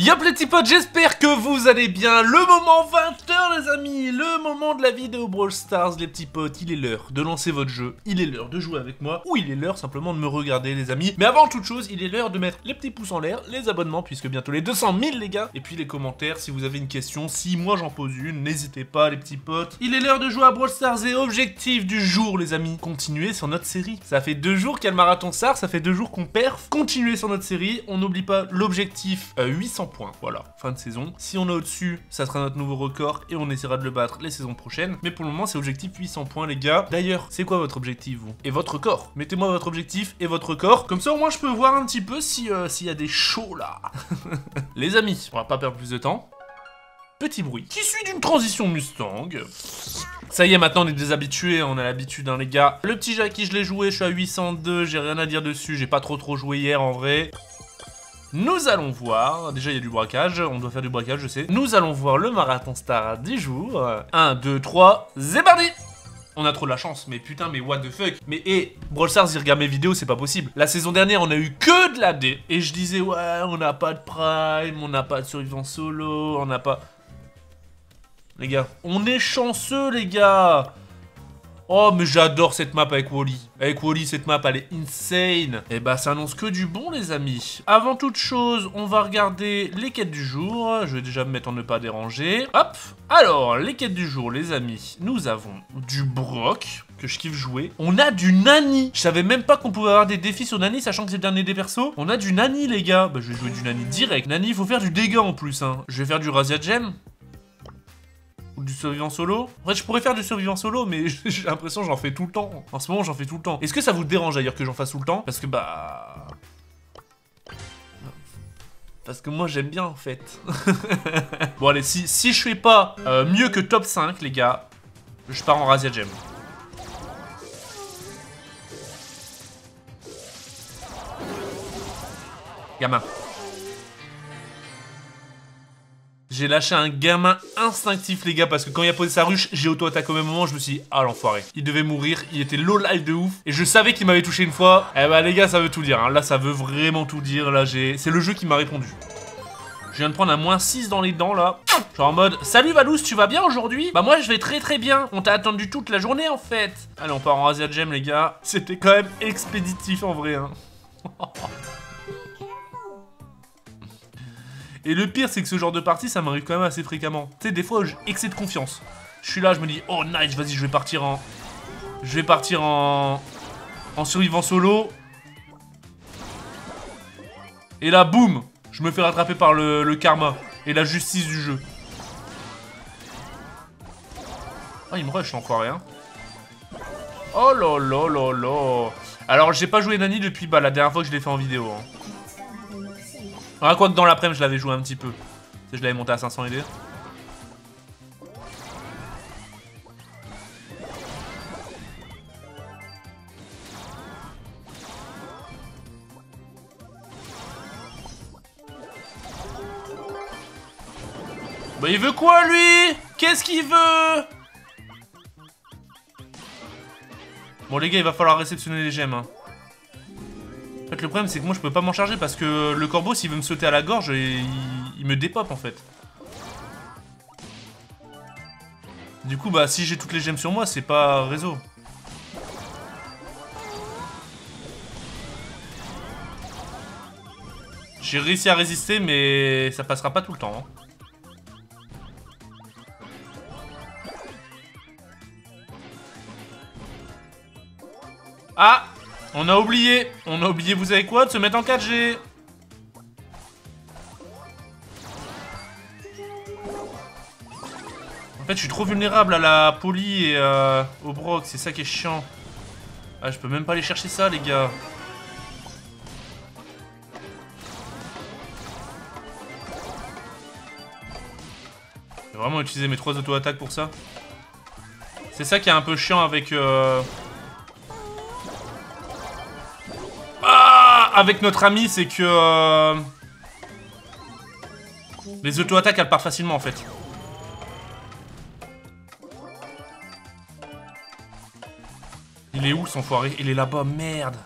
Yop les petits potes, j'espère que vous allez bien. Le moment 20h les amis, le moment de la vidéo Brawl Stars les petits potes. Il est l'heure de lancer votre jeu, il est l'heure de jouer avec moi, ou il est l'heure simplement de me regarder les amis. Mais avant toute chose, il est l'heure de mettre les petits pouces en l'air, les abonnements, puisque bientôt les 200 000 les gars. Et puis les commentaires, si vous avez une question, si moi j'en pose une, n'hésitez pas les petits potes. Il est l'heure de jouer à Brawl Stars et objectif du jour les amis, continuez sur notre série. Ça fait 2 jours qu'il y a le marathon Stars, ça fait 2 jours qu'on perf. Continuez sur notre série, on n'oublie pas l'objectif 800 points, voilà, fin de saison. Si on est au-dessus, ça sera notre nouveau record et on essaiera de le battre les saisons prochaines. Mais pour le moment, c'est objectif 800 points, les gars. D'ailleurs, c'est quoi votre objectif, vous? Et votre record? Mettez-moi votre objectif et votre record. Comme ça, au moins, je peux voir un petit peu si, s'il y a des shows, là. Les amis, on va pas perdre plus de temps. Petit bruit qui suit d'une transition Mustang. Ça y est, maintenant on est des habitués, on a l'habitude hein les gars. Le petit Jackie, je l'ai joué, je suis à 802, j'ai rien à dire dessus, j'ai pas trop joué hier en vrai. Nous allons voir, déjà il y a du braquage, on doit faire du braquage je sais. Nous allons voir le marathon star du jour. 1, 2, 3, c'est parti. On a trop de la chance, mais putain, mais what the fuck. Mais hé, Brawl Stars, il regarde mes vidéos, c'est pas possible. La saison dernière, on a eu que de la D. Et je disais, ouais, on n'a pas de prime, on n'a pas de survivant solo, on n'a pas... Les gars, on est chanceux les gars. Oh mais j'adore cette map avec Wally. Avec Wally cette map elle est insane. Et bah ça annonce que du bon les amis. Avant toute chose on va regarder les quêtes du jour. Je vais déjà me mettre en ne pas déranger. Hop. Alors les quêtes du jour les amis. Nous avons du Brock que je kiffe jouer. On a du Nani. Je savais même pas qu'on pouvait avoir des défis sur Nani sachant que c'est le dernier des persos. On a du Nani les gars. Bah je vais jouer du Nani direct. Nani il faut faire du dégât en plus hein. Je vais faire du Razia Gem. Du survivant solo. En fait, je pourrais faire du survivant solo, mais j'ai l'impression que j'en fais tout le temps. En ce moment, j'en fais tout le temps. Est-ce que ça vous dérange d'ailleurs que j'en fasse tout le temps? Parce que bah... Parce que moi, j'aime bien, en fait. Bon, allez, si je fais pas mieux que top 5, les gars, je pars en Razia Gem. Gamin. J'ai lâché un gamin instinctif les gars parce que quand il a posé sa ruche, j'ai auto-attaqué au même moment, je me suis dit, ah l'enfoiré, il devait mourir, il était low life de ouf, et je savais qu'il m'avait touché une fois. Eh bah les gars ça veut tout dire, hein. Là ça veut vraiment tout dire, là j'ai... C'est le jeu qui m'a répondu. Je viens de prendre un moins 6 dans les dents là. Genre en mode, salut Valouzz, tu vas bien aujourd'hui? Bah moi je vais très très bien, on t'a attendu toute la journée en fait. Allez on part en Razia Gem les gars, c'était quand même expéditif en vrai hein. Et le pire, c'est que ce genre de partie, ça m'arrive quand même assez fréquemment. Tu sais, des fois, j'ai excès de confiance. Je suis là, je me dis, oh nice, vas-y, je vais partir en... Je vais partir en... En survivant solo. Et là, boum, je me fais rattraper par le karma et la justice du jeu. Ah, oh, il me rush encore, rien. Oh là là là là. Alors, j'ai pas joué Nani depuis bah, la dernière fois que je l'ai fait en vidéo. Hein. Ah, quoi que dans l'après-midi, je l'avais joué un petit peu. Je l'avais monté à 500 et 2. Bah, il veut quoi, lui? Qu'est-ce qu'il veut? Bon, les gars, il va falloir réceptionner les gemmes, hein. En fait, le problème, c'est que moi, je peux pas m'en charger parce que le corbeau, s'il veut me sauter à la gorge, il me dépope, en fait. Du coup, bah, si j'ai toutes les gemmes sur moi, c'est pas réseau. J'ai réussi à résister, mais ça passera pas tout le temps. Hein. Ah! On a oublié, vous savez quoi, de se mettre en 4G. En fait, je suis trop vulnérable à la poly et au Brock, c'est ça qui est chiant. Ah, je peux même pas aller chercher ça, les gars. J'ai vraiment utilisé mes 3 auto-attaques pour ça. C'est ça qui est un peu chiant avec... Avec notre ami, c'est que les auto-attaques elles partent facilement en fait. Il est où son foiré? Il est là-bas, merde.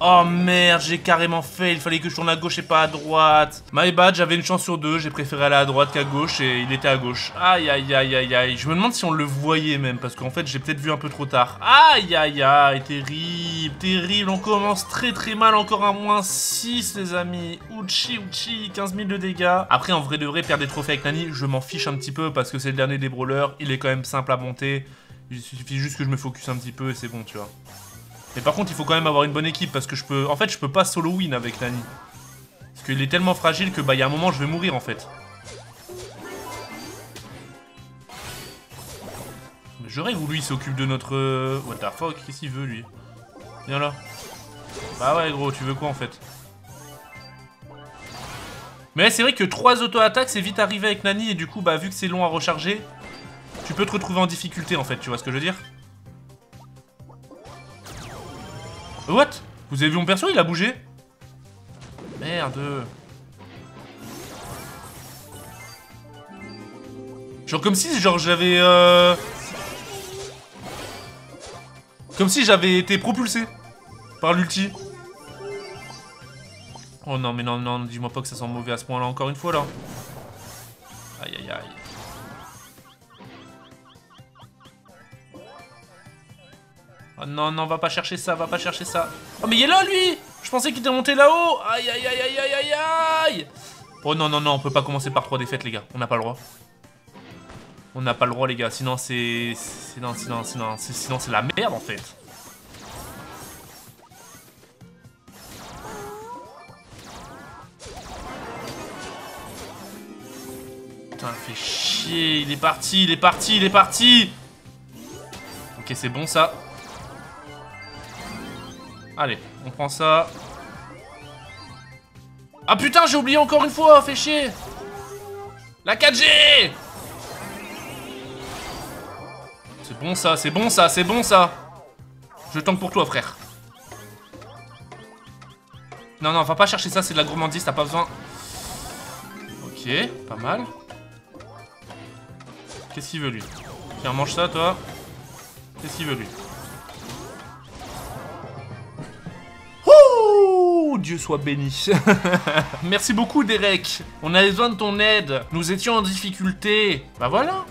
Oh merde, j'ai carrément fait, il fallait que je tourne à gauche et pas à droite. My bad, j'avais une chance sur deux, j'ai préféré aller à droite qu'à gauche et il était à gauche. Aïe aïe aïe aïe aïe, je me demande si on le voyait même parce qu'en fait j'ai peut-être vu un peu trop tard. Aïe aïe aïe, terrible, terrible, on commence très très mal, encore un -6 les amis. Ouchi ouchi, 15 000 de dégâts. Après en vrai de vrai, perdre des trophées avec Nani, je m'en fiche un petit peu parce que c'est le dernier des brawlers, il est quand même simple à monter. Il suffit juste que je me focus un petit peu et c'est bon, tu vois. Mais par contre, il faut quand même avoir une bonne équipe parce que je peux... En fait, je peux pas solo win avec Nani. Parce qu'il est tellement fragile que bah, il y a un moment, je vais mourir en fait. Mais je rêve où lui, il s'occupe de notre... What the fuck, qu'est-ce qu'il veut lui? Viens là. Bah ouais gros, tu veux quoi en fait? Mais c'est vrai que 3 auto-attaques, c'est vite arrivé avec Nani et du coup, bah vu que c'est long à recharger... Tu peux te retrouver en difficulté en fait, tu vois ce que je veux dire? What? Vous avez vu mon perso, il a bougé? Merde. Genre comme si genre j'avais... Comme si j'avais été propulsé par l'ulti. Oh non mais non, non, dis-moi pas que ça sent mauvais à ce point là encore une fois là. Aïe aïe aïe. Oh non, non, va pas chercher ça, va pas chercher ça. Oh mais il est là lui. Je pensais qu'il était monté là-haut. Aïe, aïe, aïe, aïe, aïe, aïe. Oh non, non, non, on peut pas commencer par 3 défaites les gars. On n'a pas le droit. On n'a pas le droit les gars, sinon c'est... Sinon c'est la merde en fait. Putain, il fait chier, il est parti, il est parti, il est parti. Ok, c'est bon ça. Allez, on prend ça. Ah putain, j'ai oublié encore une fois, fais chier. La 4G. C'est bon ça, c'est bon ça, c'est bon ça. Je tank pour toi, frère. Non, non, va pas chercher ça, c'est de la gourmandise, t'as pas besoin. Ok, pas mal. Qu'est-ce qu'il veut, lui? Tiens, mange ça, toi. Qu'est-ce qu'il veut, lui? Dieu soit béni. Merci beaucoup Derek. On a besoin de ton aide. Nous étions en difficulté. Bah voilà.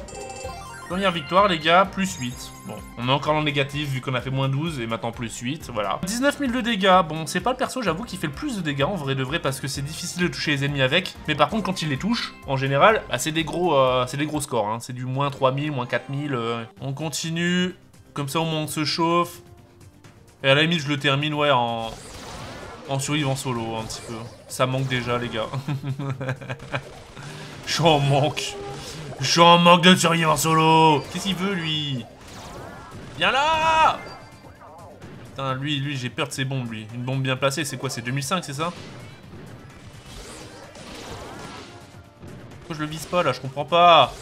Première victoire les gars. Plus 8. Bon, on est encore en négatif vu qu'on a fait moins 12 et maintenant plus 8. Voilà. 19 000 de dégâts. Bon, c'est pas le perso j'avoue qui fait le plus de dégâts en vrai de vrai parce que c'est difficile de toucher les ennemis avec. Mais par contre quand il les touche, en général, bah, c'est des gros scores. Hein. C'est du moins 3000, moins 4000. On continue. Comme ça au moins on se chauffe. Et à la limite je le termine ouais en... En survivant solo, un petit peu. Ça manque déjà, les gars. J'en manque. J'en manque de survivre en solo. Qu'est-ce qu'il veut, lui? Viens là! Putain, lui, j'ai peur de ses bombes, lui. Une bombe bien placée, c'est quoi? C'est 2005, c'est ça? Pourquoi je le vise pas, là? Je comprends pas.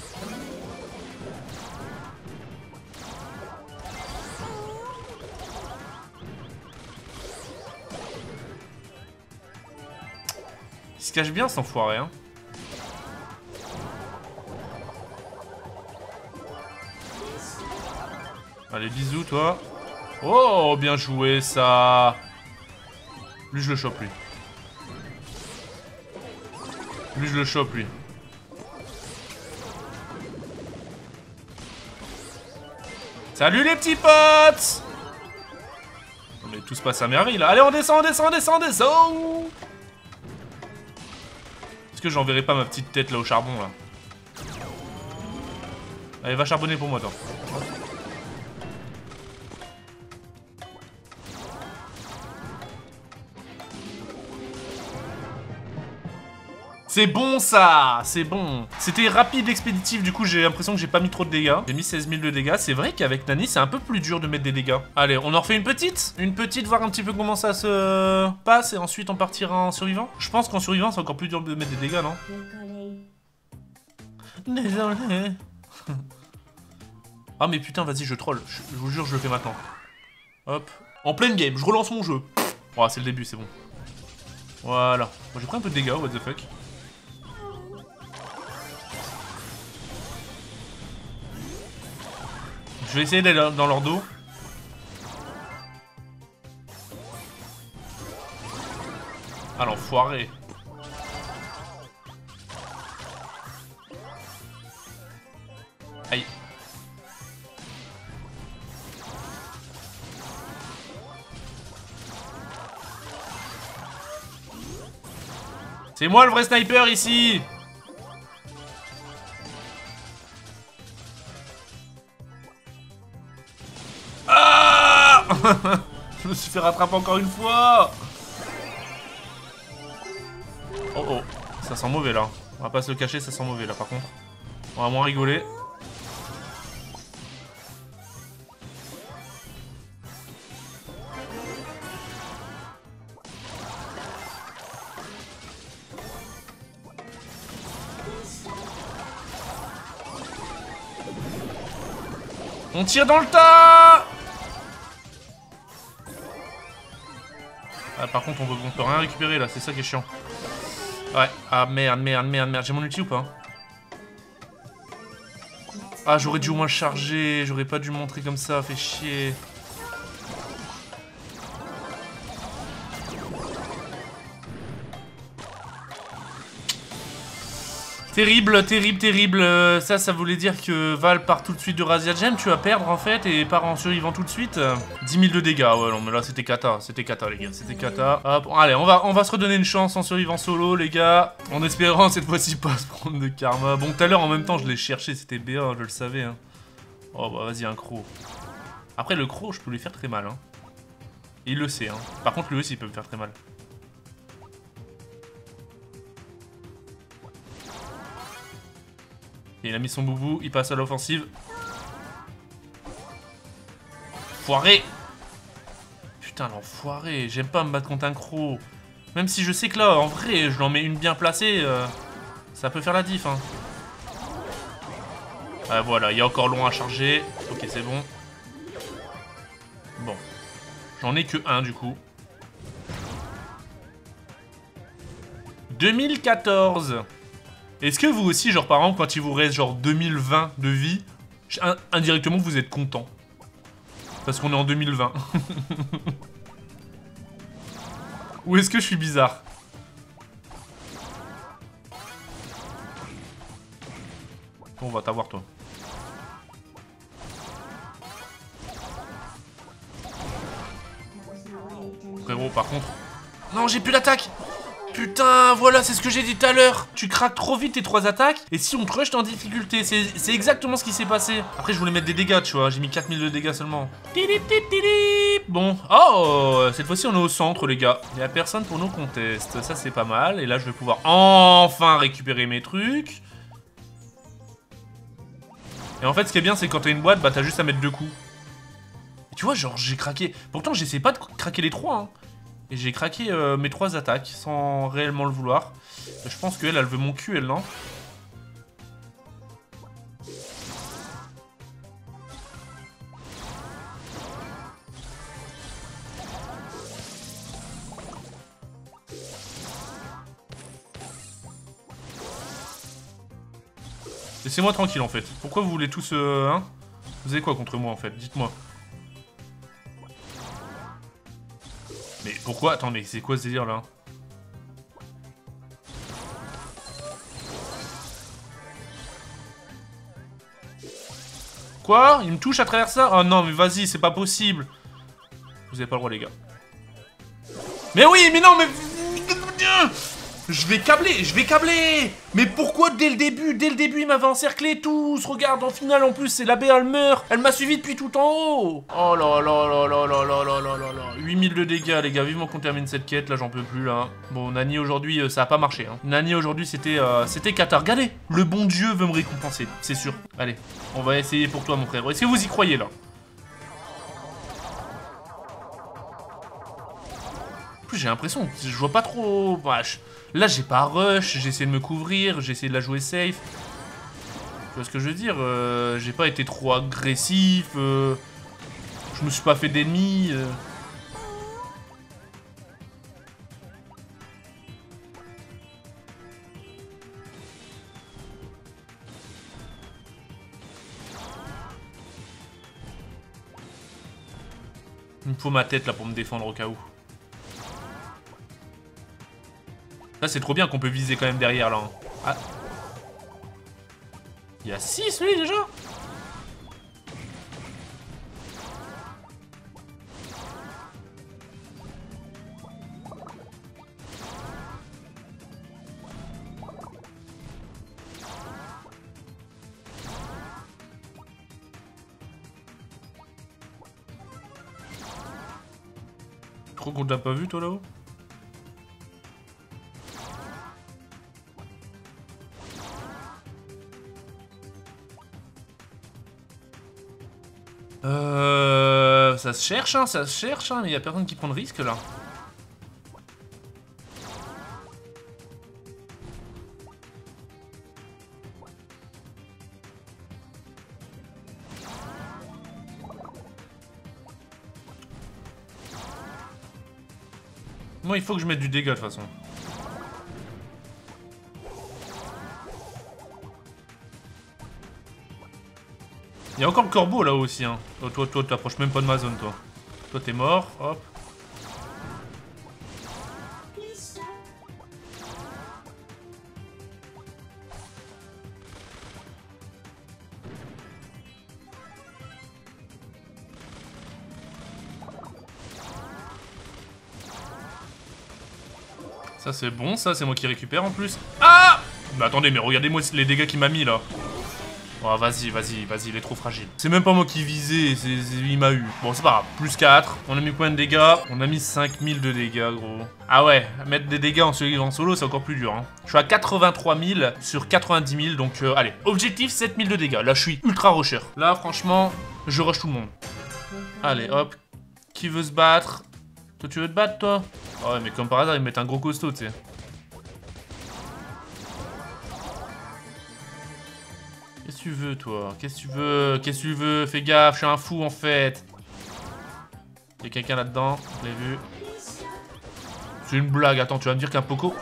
Il se cache bien cet enfoiré hein. Allez bisous toi. Oh bien joué ça. Lui je le chope lui. Lui je le chope lui. Salut les petits potes. Non mais tout se passe à merveille là. Allez on descend, on descend, on descend, on descend. J'enverrai pas ma petite tête là au charbon là. Allez va charbonner pour moi toi. C'est bon ça, c'est bon. C'était rapide, expéditif, du coup j'ai l'impression que j'ai pas mis trop de dégâts. J'ai mis 16 000 de dégâts, c'est vrai qu'avec Nani c'est un peu plus dur de mettre des dégâts. Allez, on en refait une petite, voir un petit peu comment ça se passe et ensuite on partira en survivant. Je pense qu'en survivant c'est encore plus dur de mettre des dégâts, non? Désolé. Ah mais putain, vas-y je troll, je vous jure je le fais maintenant. Hop, en pleine game, je relance mon jeu. Oh, c'est le début, c'est bon. Voilà, bon, j'ai pris un peu de dégâts, what the fuck. Je vais essayer d'aller dans leur dos. enfoiré. Aïe. C'est moi le vrai sniper ici. Je me suis fait rattraper encore une fois. Oh oh, ça sent mauvais là. On va pas se le cacher, ça sent mauvais là par contre. On va moins rigoler. On tire dans le tas. Ah, par contre on peut rien récupérer là, c'est ça qui est chiant. Ouais, ah merde, j'ai mon ulti ou pas? Ah j'aurais dû au moins charger, j'aurais pas dû montrer comme ça, fait chier. Terrible, ça voulait dire que Val part tout de suite de Razia Gem, tu vas perdre en fait, et part en survivant tout de suite. 10 000 de dégâts, ouais non mais là c'était cata les gars, c'était cata. Hop, allez, on va se redonner une chance en survivant solo les gars, en espérant cette fois-ci pas se prendre de karma. Bon, tout à l'heure en même temps je l'ai cherché, c'était B1, je le savais. Hein. Oh bah vas-y, un croc. Après le croc, je peux lui faire très mal. Hein. Il le sait, hein. Par contre lui aussi il peut me faire très mal. Il a mis son boubou, il passe à l'offensive. Foiré! Putain, l'enfoiré! J'aime pas me battre contre un croc. Même si je sais que là, en vrai, je l'en mets une bien placée, ça peut faire la diff. Hein. Ah, voilà, il y a encore long à charger. Ok, c'est bon. Bon. J'en ai que un du coup. 2014! Est-ce que vous aussi, genre par exemple, quand il vous reste genre 2020 de vie, indirectement vous êtes content? Parce qu'on est en 2020. Ou est-ce que je suis bizarre? On va t'avoir toi. Frérot, par contre... Non, j'ai plus l'attaque. Putain, voilà, c'est ce que j'ai dit tout à l'heure. Tu craques trop vite tes 3 attaques. Et si on te rush, t'es en difficulté. C'est exactement ce qui s'est passé. Après, je voulais mettre des dégâts, tu vois. J'ai mis 4000 de dégâts seulement. Bon. Oh, cette fois-ci, on est au centre, les gars. Il n'y a personne pour nos contests. Ça, c'est pas mal. Et là, je vais pouvoir enfin récupérer mes trucs. Et en fait, ce qui est bien, c'est quand t'as une boîte, bah, t'as juste à mettre 2 coups. Et tu vois, genre, j'ai craqué. Pourtant, j'essaie pas de craquer les 3, hein. Et j'ai craqué mes 3 attaques sans réellement le vouloir. Je pense qu'elle, elle veut mon cul, elle, non? Laissez-moi tranquille, en fait. Pourquoi vous voulez tous... hein? Vous avez quoi contre moi, en fait? Dites-moi. Mais pourquoi? Attends, mais c'est quoi ce délire là? Quoi? Il me touche à travers ça? Oh non, mais vas-y, c'est pas possible! Vous avez pas le droit, les gars. Mais oui, mais non, mais. Je vais câbler! Mais pourquoi dès le début, il m'avait encerclé tous? Regarde, en finale, en plus, c'est la B, elle meurt. Elle m'a suivi depuis tout en haut. Oh là là là là là là là là là. 8000 de dégâts, les gars. Vivement qu'on termine cette quête. Là, j'en peux plus, là. Bon, Nani, aujourd'hui, ça a pas marché. Hein. Nani, aujourd'hui, c'était Qatar. Regardez, le bon Dieu veut me récompenser, c'est sûr. Allez, on va essayer pour toi, mon frère. Est-ce que vous y croyez, là? J'ai l'impression, je vois pas trop. Là, j'ai pas rush, j'ai essayé de me couvrir, j'ai essayé de la jouer safe. Tu vois ce que je veux dire? J'ai pas été trop agressif, je me suis pas fait d'ennemis. Il me faut ma tête là pour me défendre au cas où. Là, c'est trop bien qu'on peut viser quand même derrière, là. Ah. Il y a 6, lui, déjà. Trop qu'on t'a pas vu, toi, là-haut. Ça se cherche, hein, mais il n'y a personne qui prend de risque là. Moi, il faut que je mette du dégât de toute façon. Il y a encore le corbeau là-haut aussi, hein. Oh, toi, t'approches même pas de ma zone, toi. Toi, t'es mort, hop. Ça, c'est bon, ça, c'est moi qui récupère en plus. Ah! Bah attendez, mais regardez-moi les dégâts qu'il m'a mis là. Oh, vas-y, il est trop fragile. C'est même pas moi qui visais, il m'a eu. Bon, c'est pas grave. Plus 4, on a mis combien de dégâts? On a mis 5000 de dégâts, gros. Ah ouais, mettre des dégâts en solo, c'est encore plus dur, hein. Je suis à 83 000 sur 90 000, donc allez. Objectif, 7000 de dégâts. Là, je suis ultra rusher. Là, franchement, je rush tout le monde. Allez, hop. Qui veut se battre? Toi, tu veux te battre, toi? Oh, ouais, mais comme par hasard, ils mettent un gros costaud, tu sais. Qu'est-ce que tu veux, toi? Qu'est-ce que tu veux? Qu'est-ce que tu veux? Fais gaffe, je suis un fou en fait. Il y a quelqu'un là-dedans, je l'ai vu. C'est une blague, attends, tu vas me dire qu'un Poco?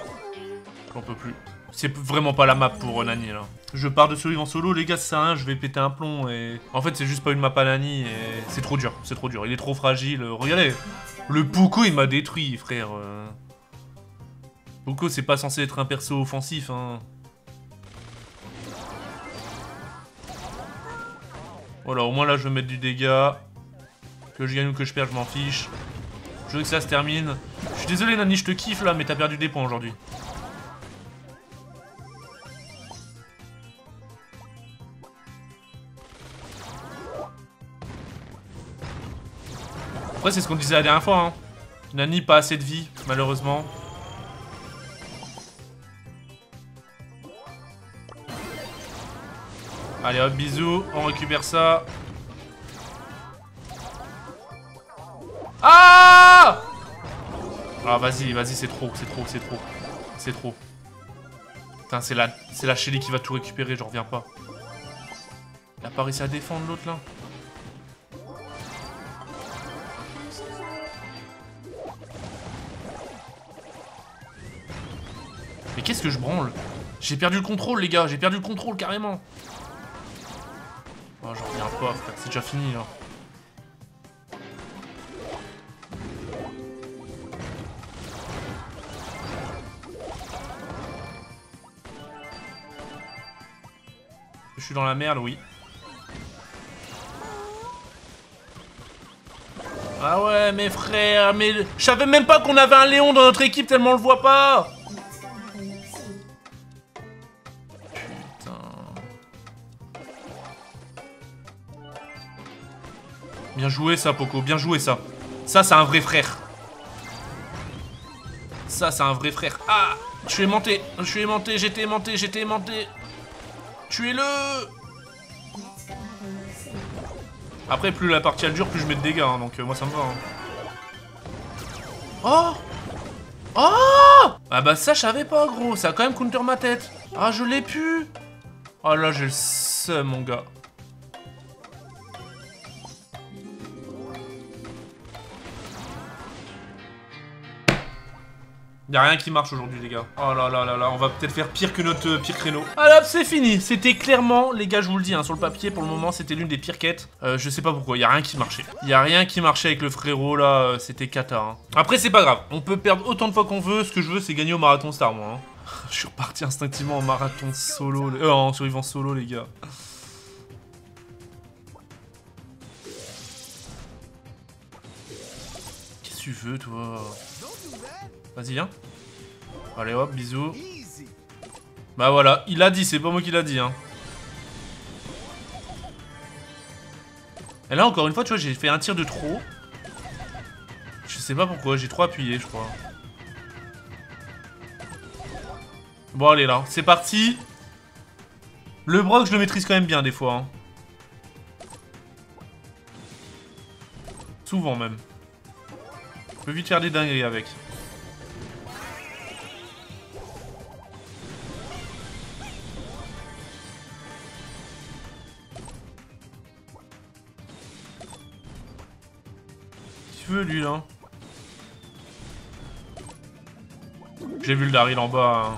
J'en peux plus. C'est vraiment pas la map pour Nani là. Je pars de celui en solo, les gars, c'est un, je vais péter un plomb et... En fait, c'est juste pas une map à Nani et... C'est trop dur, c'est trop dur. Il est trop fragile. Regardez, le Poco, il m'a détruit, frère. Poco, c'est pas censé être un perso offensif, hein. Voilà, au moins là je vais mettre du dégât. Que je gagne ou que je perde, je m'en fiche. Je veux que ça se termine. Je suis désolé Nani, je te kiffe là, mais t'as perdu des points aujourd'hui. Après c'est ce qu'on disait la dernière fois, hein. Nani pas assez de vie, malheureusement. Allez hop, bisous, on récupère ça. Ah! Ah vas-y, c'est trop. C'est trop. Putain, c'est la Shelly qui va tout récupérer, je reviens pas. Il a pas réussi à défendre l'autre là. Mais qu'est-ce que je branle? J'ai perdu le contrôle les gars, j'ai perdu le contrôle carrément. Oh, j'en reviens pas, frère, c'est déjà fini là. Je suis dans la merde, oui. Ah ouais, mes frères, mais je savais même pas qu'on avait un Léon dans notre équipe tellement on le voit pas. Bien joué ça, Poco. Bien joué ça. Ça, c'est un vrai frère. Ça, c'est un vrai frère. Ah, je suis aimanté. Je suis aimanté. J'étais aimanté. Tuez-le. Après, plus la partie elle dure, plus je mets de dégâts. Hein, donc moi, ça me va. Hein. Oh. Oh. Ah bah ça, je savais pas, gros. Ça a quand même counter ma tête. Ah, je l'ai pu. Oh là, j'ai le seum, mon gars. Y'a rien qui marche aujourd'hui, les gars. Oh là là là là, on va peut-être faire pire que notre pire créneau. Allez, hop, c'est fini. C'était clairement, les gars, je vous le dis, hein, sur le papier, pour le moment, c'était l'une des pires quêtes. Je sais pas pourquoi, y'a rien qui marchait. Y'a rien qui marchait avec le frérot, là, c'était cata. Hein. Après, c'est pas grave, on peut perdre autant de fois qu'on veut. Ce que je veux, c'est gagner au marathon star, moi. Hein. Je suis reparti instinctivement en marathon solo, en survivant solo, les gars. Qu'est-ce que tu veux, toi? Vas-y, viens. Allez, hop, bisous. Bah voilà, il a dit, c'est pas moi qui l'a dit, hein. Et là, encore une fois, tu vois, j'ai fait un tir de trop. Je sais pas pourquoi, j'ai trop appuyé, je crois. Bon, allez, là, c'est parti. Le Brock, je le maîtrise quand même bien, des fois. Hein. Souvent, même. Je peux vite faire des dingueries avec. Qu'est-ce que tu veux, lui, là? J'ai vu le Daryl en bas. Hein.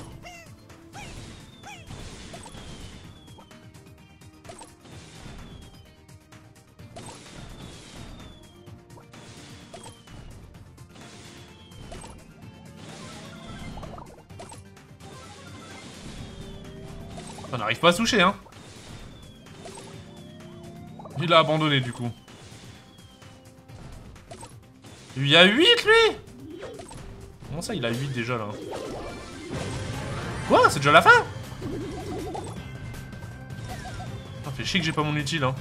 On n'arrive pas à toucher, hein. Il a abandonné, du coup. Il y a 8, lui. Comment ça, il a 8 déjà, là? Quoi? C'est déjà la fin? Ça fait chier que j'ai pas mon utile, hein.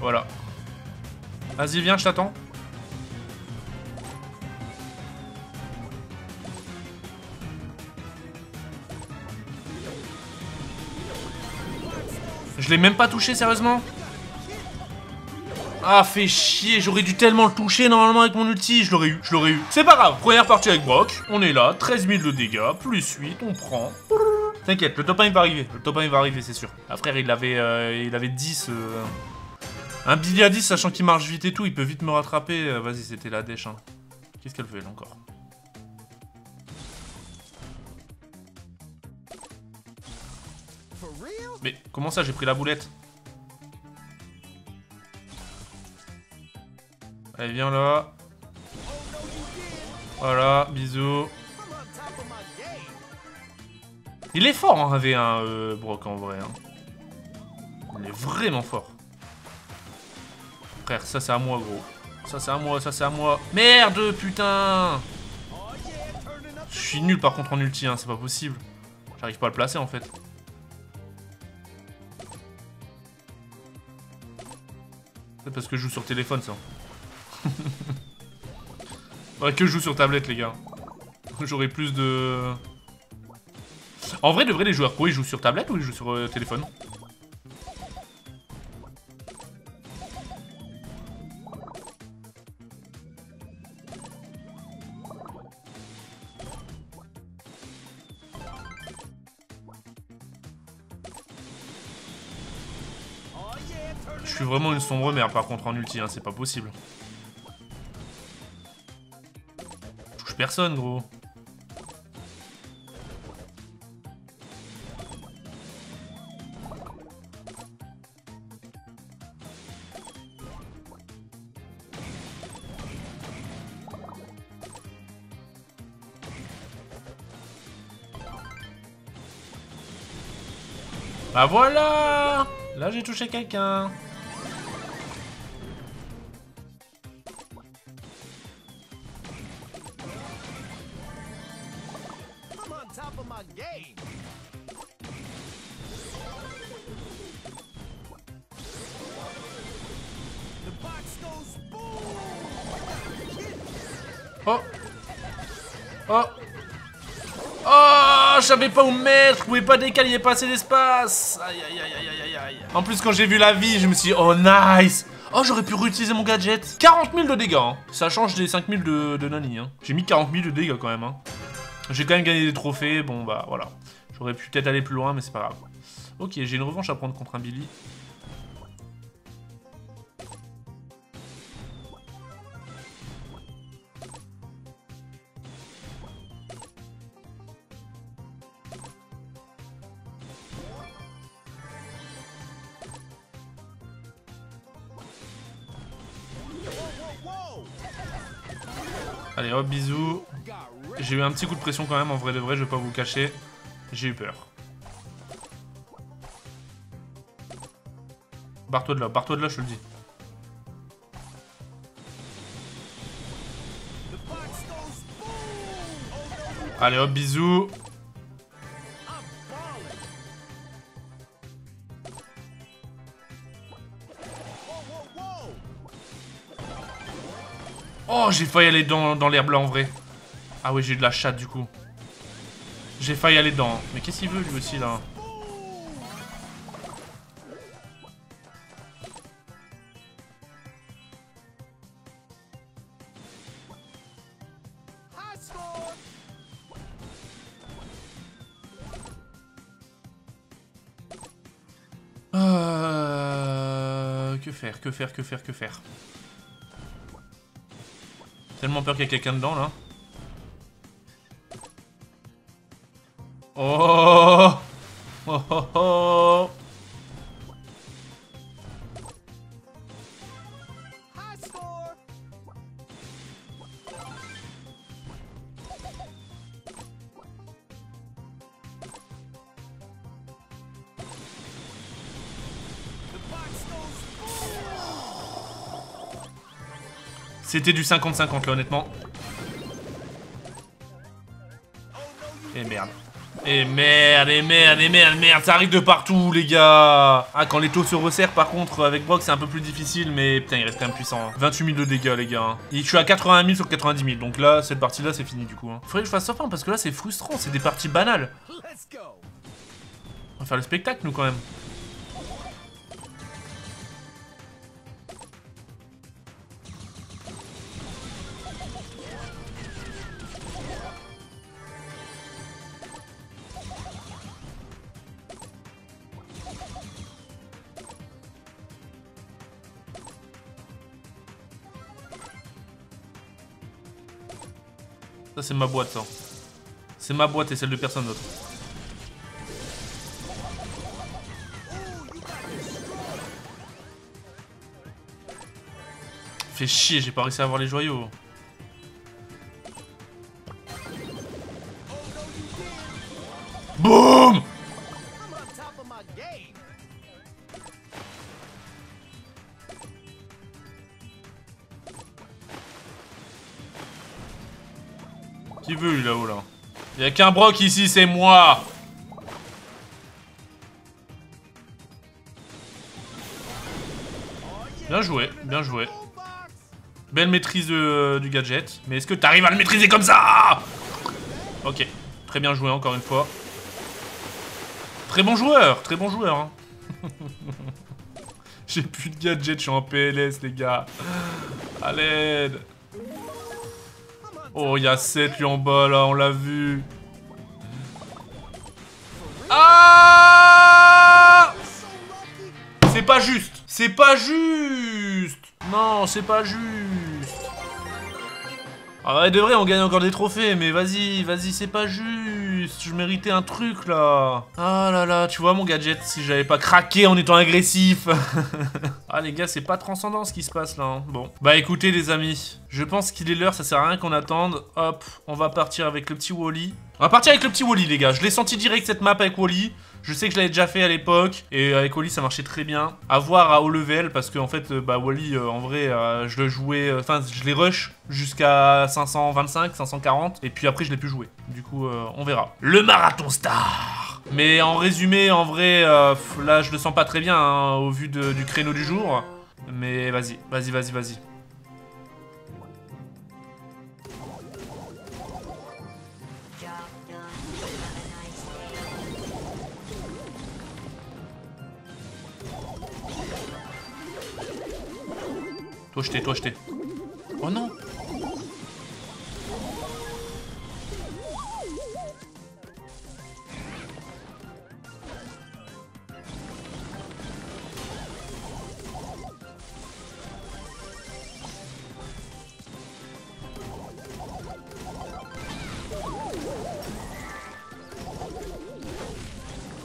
Voilà. Vas-y, viens, je t'attends. Je l'ai même pas touché, sérieusement. Ah, fait chier, j'aurais dû tellement le toucher normalement avec mon ulti, je l'aurais eu, je l'aurais eu. C'est pas grave, première partie avec Brock, on est là, 13 000 de dégâts, plus 8, on prend. T'inquiète, le top 1 il va arriver, le top 1 il va arriver, c'est sûr. Ah frère, il avait 10. Un billet à 10, sachant qu'il marche vite et tout, il peut vite me rattraper. Vas-y, c'était la dèche, hein. Qu'est-ce qu'elle fait là encore? Mais comment ça, j'ai pris la boulette? Allez, viens là. Voilà, bisous. Il est fort en V1, Brock, en vrai. Hein. Il est vraiment fort. Frère, ça c'est à moi, gros. Ça c'est à moi, ça c'est à moi. Merde, putain! Je suis nul par contre en ulti, hein, c'est pas possible. J'arrive pas à le placer en fait. C'est parce que je joue sur téléphone, ça. Ouais, que je joue sur tablette, les gars. J'aurais plus de... En vrai, de vrai, les joueurs pro, ils jouent sur tablette ou ils jouent sur téléphone? Je suis vraiment une sombre merde par contre en ulti, hein, c'est pas possible. Je touche personne, gros. Bah voilà! Là j'ai touché quelqu'un. Oh. Oh. Oh, je savais pas où mettre, je pouvais pas décaler, il n'y a pas assez d'espace. Aïe aïe aïe aïe aïe aïe. En plus quand j'ai vu la vie, je me suis dit oh nice. Oh, j'aurais pu réutiliser mon gadget. 40 000 de dégâts, hein. Ça change des 5 000 de Nani, hein. J'ai mis 40 000 de dégâts quand même, hein. J'ai quand même gagné des trophées, bon bah voilà. J'aurais pu peut-être aller plus loin, mais c'est pas grave. Ok, j'ai une revanche à prendre contre un Billy. Allez hop, bisous. J'ai eu un petit coup de pression quand même, en vrai de vrai, je vais pas vous cacher. J'ai eu peur. Barre-toi de là, je te le dis. Allez hop, bisous. Oh, j'ai failli aller dans l'herbe là en vrai. Ah oui, j'ai eu de la chatte du coup. J'ai failli aller dedans. Mais qu'est-ce qu'il veut lui aussi là? Que faire? Tellement peur qu'il y a quelqu'un dedans là. Oh, oh, oh, oh. C'était du 50-50 là honnêtement. Et merde, ça arrive de partout les gars. Ah, quand les taux se resserrent par contre avec Brock c'est un peu plus difficile, mais putain il reste quand même puissant hein. 28 000 de dégâts les gars hein. Et je suis à 80 000 sur 90 000 donc là cette partie là c'est fini du coup hein. Faudrait que je fasse ça parce que là c'est frustrant, c'est des parties banales. On va faire le spectacle nous quand même. Ça c'est ma boîte ça. C'est ma boîte et celle de personne d'autre. Fait chier, j'ai pas réussi à avoir les joyaux. Boum! Qui veut lui là-haut là? Y'a qu'un Brock ici, c'est moi! Bien joué, bien joué. Belle maîtrise du gadget. Mais est-ce que t'arrives à le maîtriser comme ça? Ok, très bien joué encore une fois. Très bon joueur hein. J'ai plus de gadget, je suis en PLS les gars. À l'aide. Oh, il y a 7 lui en bas là, on l'a vu. Ah! C'est pas juste! C'est pas juste! Non, c'est pas juste! Ah ouais, de vrai, on gagne encore des trophées, mais vas-y, vas-y, c'est pas juste! Je méritais un truc là! Ah là là, tu vois mon gadget, si j'avais pas craqué en étant agressif! Ah les gars, c'est pas transcendant ce qui se passe là, hein. Bon. Bah écoutez les amis, je pense qu'il est l'heure, ça sert à rien qu'on attende. Hop, on va partir avec le petit Wally. On va partir avec le petit Wally les gars, je l'ai senti direct cette map avec Wally. Je sais que je l'avais déjà fait à l'époque et avec Wally ça marchait très bien. À voir à haut level parce qu'en fait bah Wally en vrai je le jouais, enfin je les rush jusqu'à 525, 540 et puis après je l'ai plus joué. Du coup on verra. Le marathon star. Mais en résumé en vrai là je le sens pas très bien hein, au vu du créneau du jour. Mais vas-y, vas-y, vas-y, vas-y. Toi jeté, toi jeté. Oh non.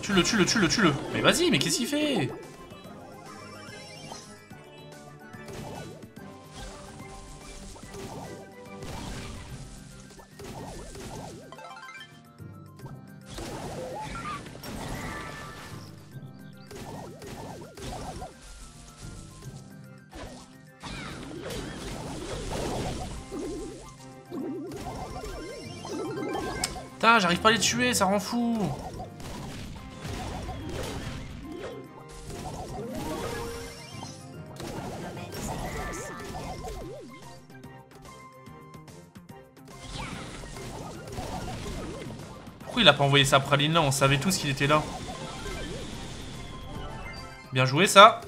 Tue-le, tue-le, tue-le, tue-le. Mais vas-y, mais qu'est-ce qu'il fait? Putain, j'arrive pas à les tuer, ça rend fou. Pourquoi il a pas envoyé sa praline là? On savait tous qu'il était là. Bien joué ça.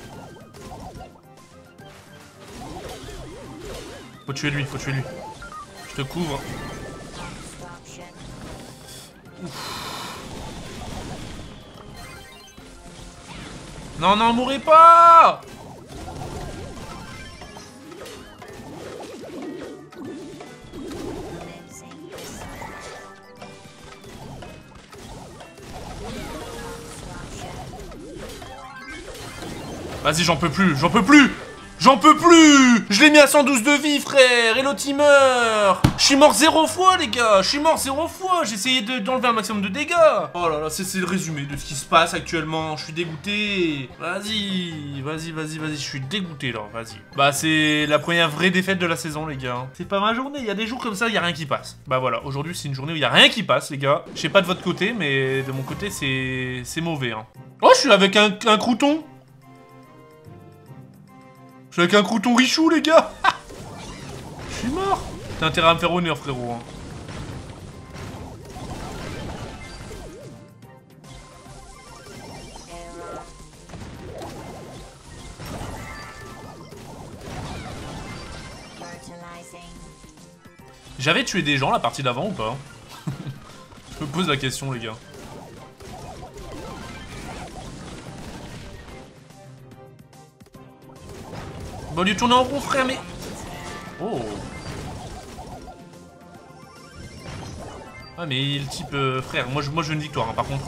Faut tuer lui, faut tuer lui. Je te couvre. Ouf. Non, non, mourrez pas! Vas-y, j'en peux plus, j'en peux plus! J'en peux plus! Je l'ai mis à 112 de vie, frère! Et l'autre, il meurt! Je suis mort 0 fois, les gars! Je suis mort 0 fois! J'ai essayé d'enlever un maximum de dégâts! Oh là là, c'est le résumé de ce qui se passe actuellement. Je suis dégoûté! Vas-y! Vas-y, vas-y, vas-y. Je suis dégoûté, là. Vas-y. Bah, c'est la première vraie défaite de la saison, les gars. C'est pas ma journée. Il y a des jours comme ça, il y a rien qui passe. Bah voilà. Aujourd'hui, c'est une journée où il y a rien qui passe, les gars. Je sais pas de votre côté, mais de mon côté, c'est mauvais, hein. Oh, je suis avec un crouton! Je suis avec un crouton richou, les gars. Je suis mort. T'as intérêt à me faire honneur, frérot. Hein. J'avais tué des gens la partie d'avant ou pas? Je me pose la question, les gars. Bon, lui tourner en rond, frère, mais... Oh. Ah, mais le type... frère, moi je veux une victoire, hein, par contre.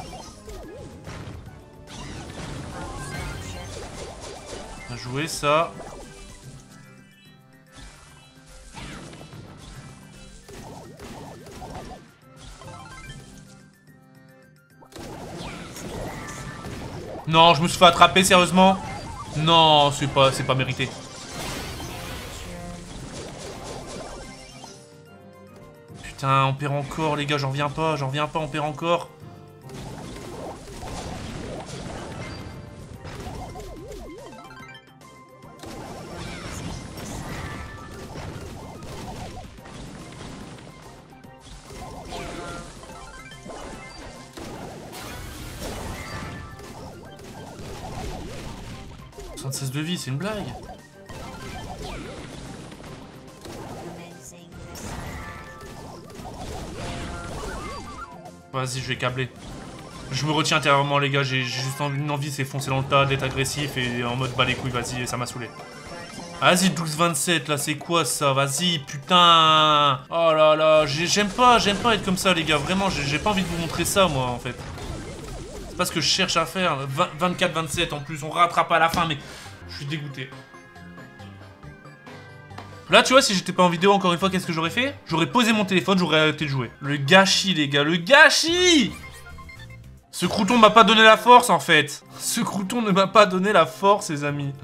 On a joué, ça. Non, je me suis fait attraper, sérieusement. Non, c'est pas mérité. Putain, on perd encore, les gars, j'en reviens pas, on perd encore. Synthèse de vie, c'est une blague. Vas-y, je vais câbler. Je me retiens intérieurement, les gars. J'ai juste une envie, c'est foncer dans le tas, d'être agressif et en mode bas les couilles. Vas-y, ça m'a saoulé. Vas-y, 12-27, là, c'est quoi ça? Vas-y, putain. Oh là là, j'aime pas être comme ça, les gars. Vraiment, j'ai pas envie de vous montrer ça, moi, en fait. C'est pas ce que je cherche à faire. 24-27, en plus, on rattrape à la fin, mais je suis dégoûté. Là, tu vois, si j'étais pas en vidéo, encore une fois, qu'est-ce que j'aurais fait? J'aurais posé mon téléphone, j'aurais arrêté de jouer. Le gâchis, les gars, le gâchis! Ce crouton m'a pas donné la force, en fait. Ce crouton ne m'a pas donné la force, les amis.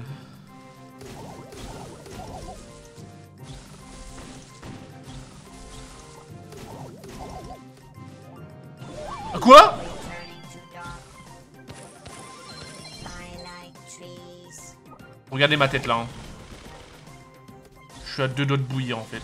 Quoi? Regardez ma tête, là, hein. Je suis à 2 doigts de bouillir, en fait.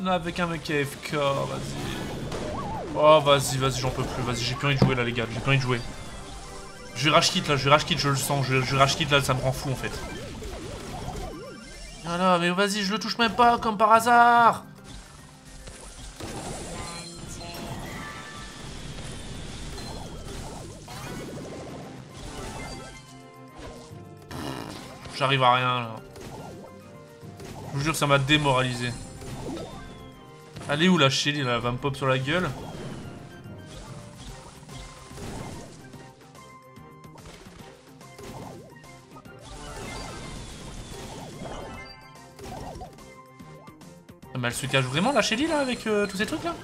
Là, avec un mec AFK, vas-y. Oh, vas-y, j'en peux plus. Vas-y, j'ai plus envie de jouer, là, les gars. J'ai plus envie de jouer. Je rage quitte là, je le sens, je rage quitte là, ça me rend fou en fait. Ah là, mais vas-y, je le touche même pas comme par hasard. J'arrive à rien là. Je vous jure, ça m'a démoralisé. Elle est où la Shelly là? Elle va me pop sur la gueule. elle se cache vraiment la Shelly là avec tous ces trucs là.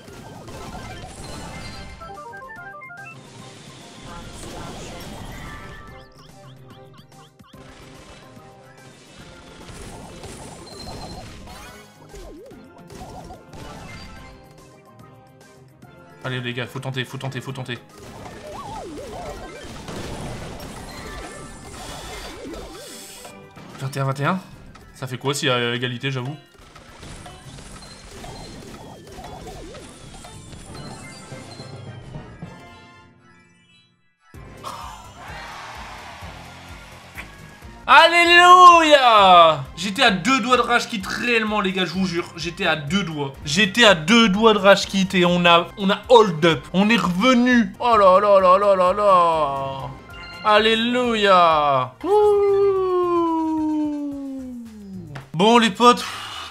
Allez les gars, faut tenter, faut tenter, faut tenter. « 21-21 » Ça fait quoi s'il y a égalité, j'avoue? Alléluia! J'étais à deux doigts de rage quitte réellement, les gars, je vous jure. J'étais à deux doigts. J'étais à deux doigts de rage quitte et on a hold up. On est revenu. Oh là là là là là là. Alléluia. Ouh. Bon les potes,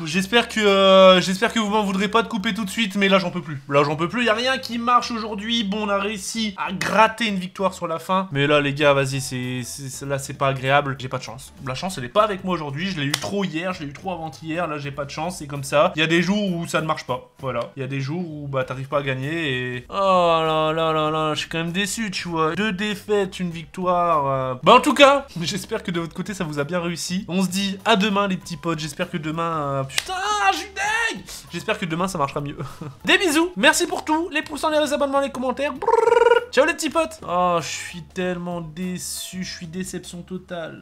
j'espère que vous m'en voudrez pas de couper tout de suite, mais là j'en peux plus. Là j'en peux plus, y a rien qui marche aujourd'hui. Bon, on a réussi à gratter une victoire sur la fin, mais là les gars, vas-y, là c'est pas agréable. J'ai pas de chance. La chance elle est pas avec moi aujourd'hui. Je l'ai eu trop hier, je l'ai eu trop avant-hier. Là j'ai pas de chance, c'est comme ça. Il y a des jours où ça ne marche pas. Voilà. Il y a des jours où bah t'arrives pas à gagner et. Oh là là là là, je suis quand même déçu, tu vois. Deux défaites, une victoire. Bah en tout cas, j'espère que de votre côté ça vous a bien réussi. On se dit à demain les petits potes. J'espère que demain. Putain, je suis deg. J'espère que demain ça marchera mieux. Des bisous, merci pour tout, les pouces en l'air, les abonnements, les commentaires. Brrr. Ciao les petits potes. Oh, je suis tellement déçu, je suis déception totale.